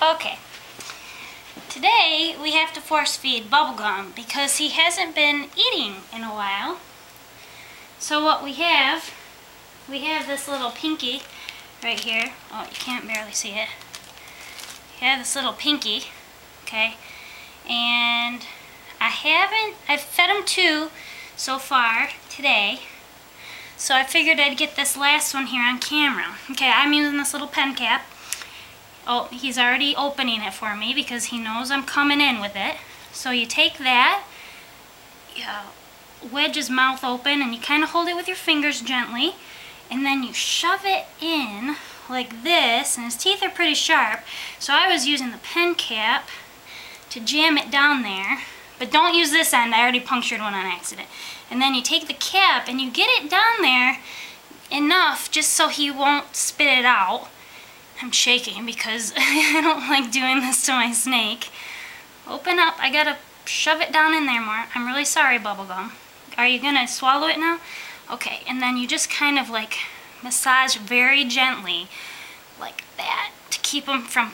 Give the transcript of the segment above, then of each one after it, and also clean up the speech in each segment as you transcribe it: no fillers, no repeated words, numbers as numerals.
Okay, today we have to force feed Bubblegum because he hasn't been eating in a while. So what we have this little pinky right here. Oh, you can't barely see it. We have this little pinky, okay, and I've fed him two so far today. So I figured I'd get this last one here on camera. Okay, I'm using this little pen cap. Oh, he's already opening it for me because he knows I'm coming in with it. So you take that, you wedge his mouth open, and you kind of hold it with your fingers gently, and then you shove it in like this, and his teeth are pretty sharp. So I was using the pen cap to jam it down there. But don't use this end, I already punctured one on accident. And then you take the cap and you get it down there enough just so he won't spit it out. I'm shaking because I don't like doing this to my snake. Open up, I gotta shove it down in there more. I'm really sorry, Bubblegum. Are you gonna swallow it now? Okay, and then you just kind of like massage very gently like that to keep him from...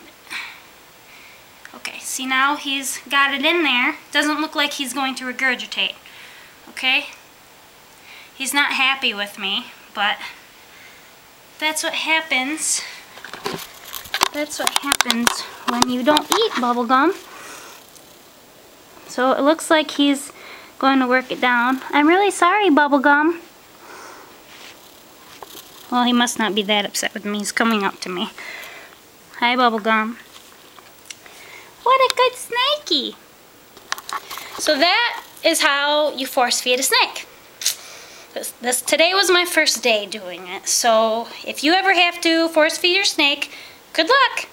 Okay, see, now he's got it in there. Doesn't look like he's going to regurgitate, okay? He's not happy with me, but that's what happens. That's what happens when you don't eat Bubblegum. So it looks like he's going to work it down. I'm really sorry, Bubblegum. Well, he must not be that upset with me. He's coming up to me. Hi, Bubblegum. What a good snakey! So that is how you force feed a snake. Today was my first day doing it, so if you ever have to force feed your snake, good luck!